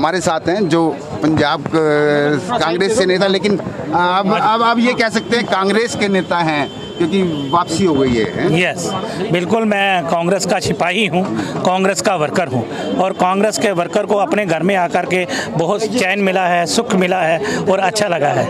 हमारे साथ हैं जो पंजाब कांग्रेस से नेता, लेकिन अब आप ये कह सकते हैं कांग्रेस के नेता हैं क्योंकि वापसी हो गई है। यस, बिल्कुल, मैं कांग्रेस का सिपाही हूँ, कांग्रेस का वर्कर हूँ और कांग्रेस के वर्कर को अपने घर में आकर के बहुत चैन मिला है, सुख मिला है और अच्छा लगा है।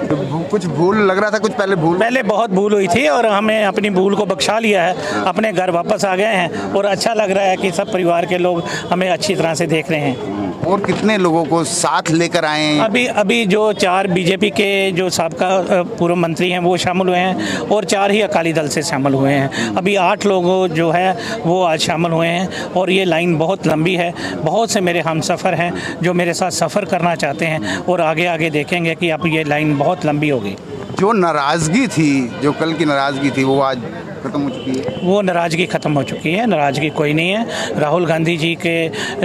कुछ भूल लग रहा था, कुछ पहले बहुत भूल हुई थी और हमने अपनी भूल को बख्शा लिया है, अपने घर वापस आ गए हैं और अच्छा लग रहा है कि सब परिवार के लोग हमें अच्छी तरह से देख रहे हैं। और कितने लोगों को साथ लेकर आए हैं? अभी जो 4 बीजेपी के जो साबका पूर्व मंत्री हैं वो शामिल हुए हैं और 4 ही अकाली दल से शामिल हुए हैं। अभी 8 लोग जो है वो आज शामिल हुए हैं और ये लाइन बहुत लंबी है। बहुत से मेरे हम सफ़र हैं जो मेरे साथ सफ़र करना चाहते हैं और आगे देखेंगे कि अब ये लाइन बहुत लंबी होगी। जो नाराज़गी थी, जो कल की नाराज़गी थी, वो आज खत्म हो चुकी है? वो नाराज़गी ख़त्म हो चुकी है, नाराज़गी कोई नहीं है। राहुल गांधी जी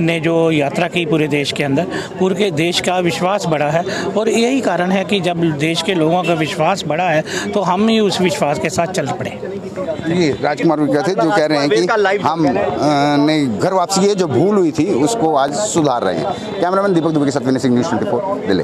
ने जो यात्रा की पूरे देश के अंदर, पूरे देश का विश्वास बढ़ा है और यही कारण है कि जब देश के लोगों का विश्वास बढ़ा है तो हम ही उस विश्वास के साथ चल पड़े। ये राजकुमार भी कहते जो कह रहे हैं कि हम ने घर वापसी है, जो भूल हुई थी उसको आज सुधार रहे हैं। Cameraman Deepak Dubki, Satvinay Singh, News 24 Delhi.